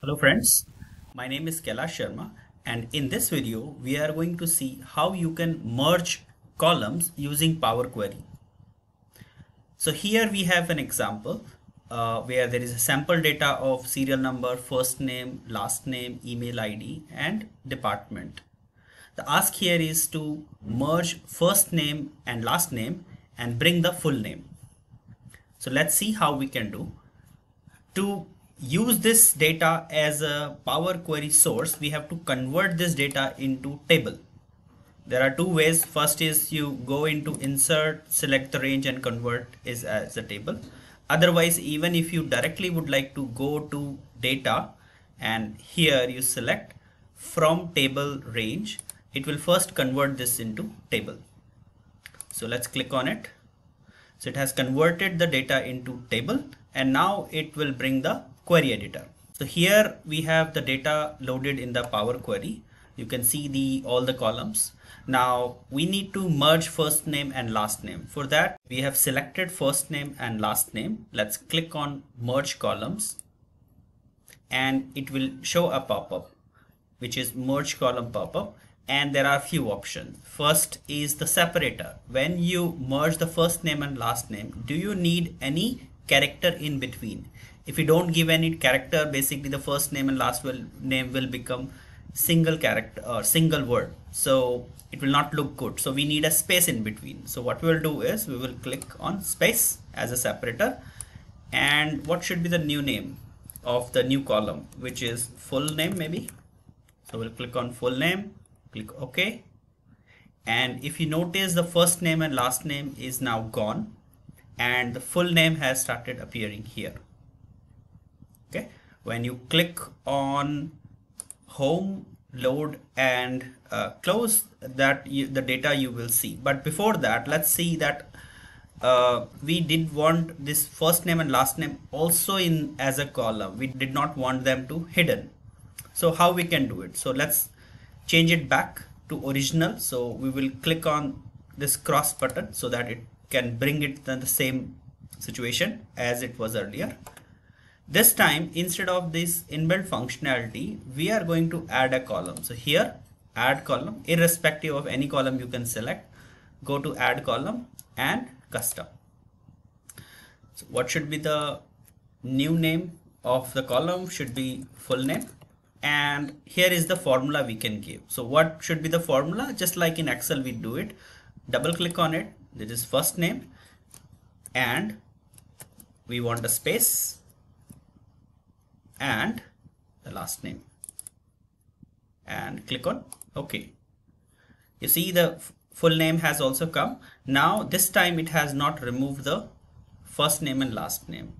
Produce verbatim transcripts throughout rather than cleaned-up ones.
Hello friends, my name is Kailash Sharma, and in this video we are going to see how you can merge columns using Power Query. So here we have an example uh, where there is a sample data of serial number, first name, last name, email I D and department. The ask here is to merge first name and last name and bring the full name. So let's see how we can do. To use this data as a Power Query source, we have to convert this data into table. There are two ways. First is you go into insert, select the range and convert is as a table. Otherwise, even if you directly would like to go to data and here you select from table range, it will first convert this into table. So let's click on it. So it has converted the data into table and now it will bring the query editor. So here we have the data loaded in the Power Query. You can see the all the columns. Now we need to merge first name and last name. For that we have selected first name and last name. Let's click on merge columns and it will show a pop-up which is merge column pop-up, and there are a few options. First is the separator. When you merge the first name and last name, do you need any character in between? If you don't give any character, basically the first name and last will, name will become single character or single word. So it will not look good. So we need a space in between. So what we will do is we will click on space as a separator. And what should be the new name of the new column, which is full name maybe. So we'll click on full name, click OK. And if you notice, the first name and last name is now gone and the full name has started appearing here. Okay, when you click on home, load and uh, close, that you, the data you will see. But before that, let's see that uh, we did want this first name and last name also in as a column. We did not want them to hidden. So how we can do it? So let's change it back to original. So we will click on this cross button so that it can bring it to the same situation as it was earlier. This time, instead of this inbuilt functionality, we are going to add a column. So here, add column, irrespective of any column you can select, go to add column and custom. So what should be the new name of the column? Should be full name. And here is the formula we can give. So what should be the formula? Just like in Excel, we do it. Double click on it. This is first name and we want a space and the last name and click on OK. You see the full name has also come. Now this time it has not removed the first name and last name.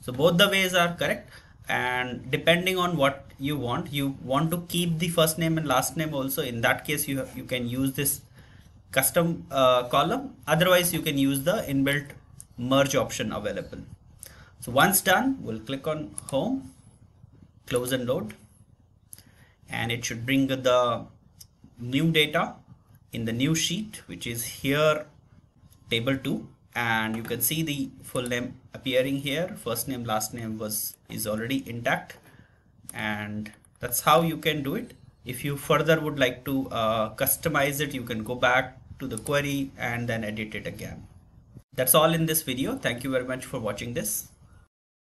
So both the ways are correct, and depending on what you want, you want to keep the first name and last name also. In that case, you, have, you can use this custom uh, column. Otherwise, you can use the inbuilt merge option available. So once done, we'll click on home, close and load, and it should bring the new data in the new sheet, which is here, table two, and you can see the full name appearing here. First name, last name was is already intact, and that's how you can do it. If you further would like to uh, customize it, you can go back to the query and then edit it again. That's all in this video. Thank you very much for watching this.